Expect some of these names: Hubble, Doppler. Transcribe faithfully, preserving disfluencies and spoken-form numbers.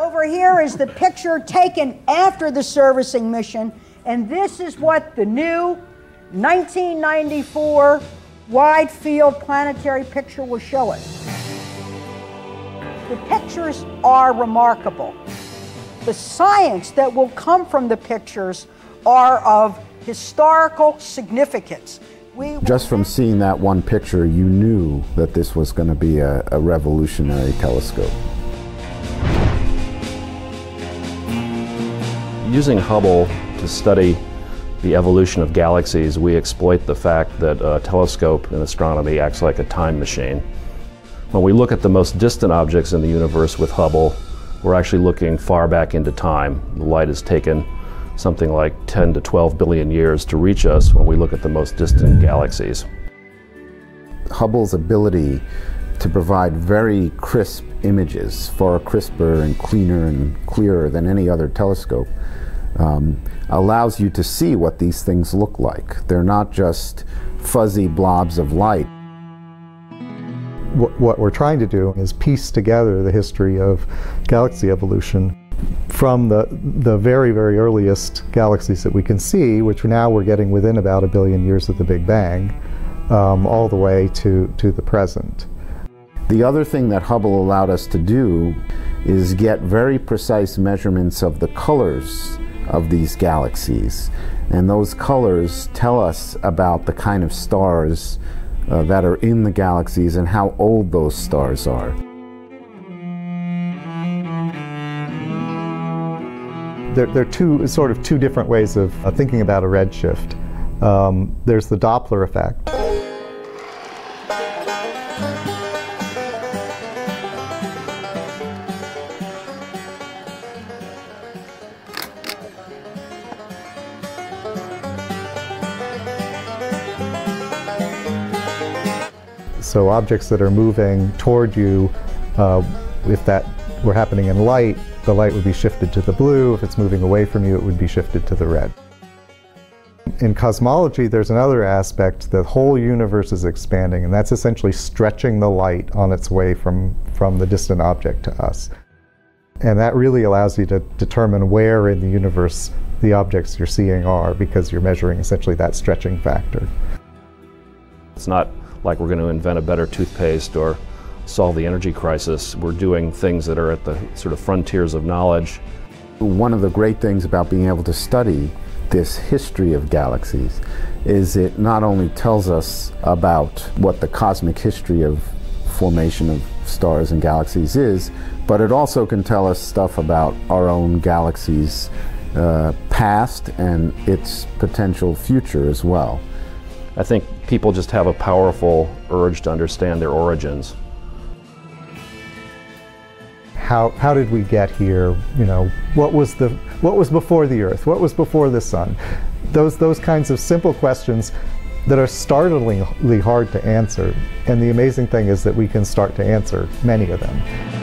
Over here is the picture taken after the servicing mission, and this is what the new nineteen ninety-four Wide Field Planetary Picture will show us. The pictures are remarkable. The science that will come from the pictures are of historical significance. We Just from seeing that one picture, you knew that this was going to be a, a revolutionary telescope. Using Hubble to study the evolution of galaxies, we exploit the fact that a telescope in astronomy acts like a time machine. When we look at the most distant objects in the universe with Hubble, we're actually looking far back into time. The light has taken something like ten to twelve billion years to reach us when we look at the most distant galaxies. Hubble's ability to provide very crisp images, far crisper and cleaner and clearer than any other telescope, um, allows you to see what these things look like. They're not just fuzzy blobs of light. What we're trying to do is piece together the history of galaxy evolution from the, the very, very earliest galaxies that we can see, which now we're getting within about a billion years of the Big Bang, um, all the way to, to the present. The other thing that Hubble allowed us to do is get very precise measurements of the colors of these galaxies. And those colors tell us about the kind of stars uh, that are in the galaxies and how old those stars are. There, there are two, sort of two different ways of uh, thinking about a redshift. Um, there's the Doppler effect. So objects that are moving toward you, uh, if that were happening in light, the light would be shifted to the blue. If it's moving away from you, it would be shifted to the red. In cosmology, there's another aspect. The whole universe is expanding, and that's essentially stretching the light on its way from, from the distant object to us. And that really allows you to determine where in the universe the objects you're seeing are, because you're measuring essentially that stretching factor. It's not like we're going to invent a better toothpaste or solve the energy crisis. We're doing things that are at the sort of frontiers of knowledge. One of the great things about being able to study this history of galaxies is it not only tells us about what the cosmic history of formation of stars and galaxies is, but it also can tell us stuff about our own galaxy's uh, past and its potential future as well. I think people just have a powerful urge to understand their origins. How, how did we get here? You know, what was, the, what was before the Earth? What was before the Sun? Those, those kinds of simple questions that are startlingly hard to answer. And the amazing thing is that we can start to answer many of them.